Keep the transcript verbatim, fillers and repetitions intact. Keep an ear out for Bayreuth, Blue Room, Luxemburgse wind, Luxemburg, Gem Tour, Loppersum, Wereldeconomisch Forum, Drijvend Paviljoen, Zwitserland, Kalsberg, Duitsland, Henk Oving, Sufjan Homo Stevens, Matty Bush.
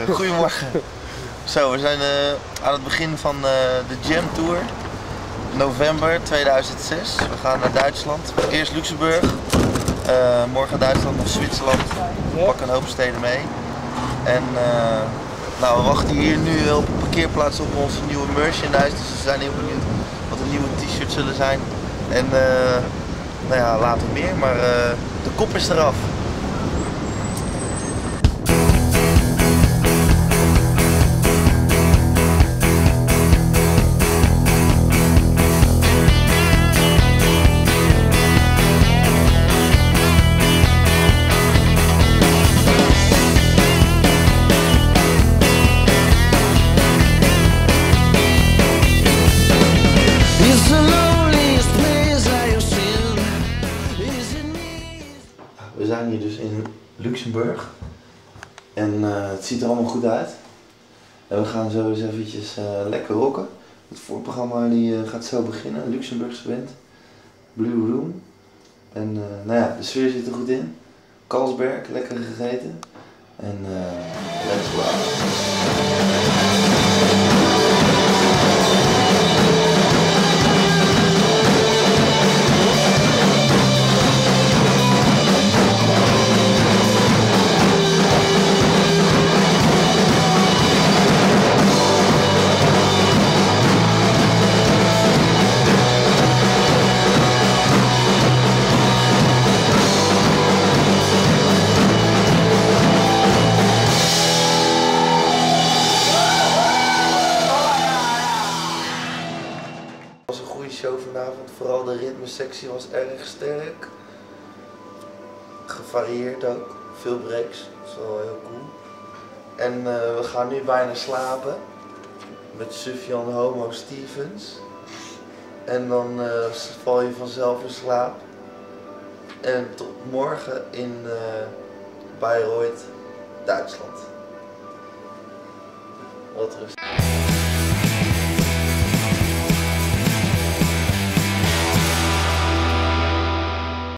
Peter, goedemorgen. Zo, we zijn uh, aan het begin van uh, de Gem Tour, november tweeduizend zes. We gaan naar Duitsland, eerst Luxemburg, uh, morgen Duitsland of Zwitserland. We pakken een hoop steden mee. En uh, nou, we wachten hier nu op een parkeerplaats op onze nieuwe merchandise, dus we zijn heel benieuwd wat de nieuwe t-shirts zullen zijn. En uh, nou ja, later meer, maar uh, de kop is eraf. We zijn hier dus in Luxemburg en uh, het ziet er allemaal goed uit. En we gaan zo eens eventjes uh, lekker rocken. Het voorprogramma die, uh, gaat zo beginnen, Luxemburgse wind, Blue Room. En uh, nou ja, de sfeer zit er goed in. Kalsberg, lekker gegeten. En uh, let's go. Vanavond, vooral de ritmesectie was erg sterk, gevarieerd ook, veel breaks, dat is wel heel cool. En uh, we gaan nu bijna slapen met Sufjan Homo Stevens en dan uh, val je vanzelf in slaap. En tot morgen in uh, Bayreuth, Duitsland. Wat rustig.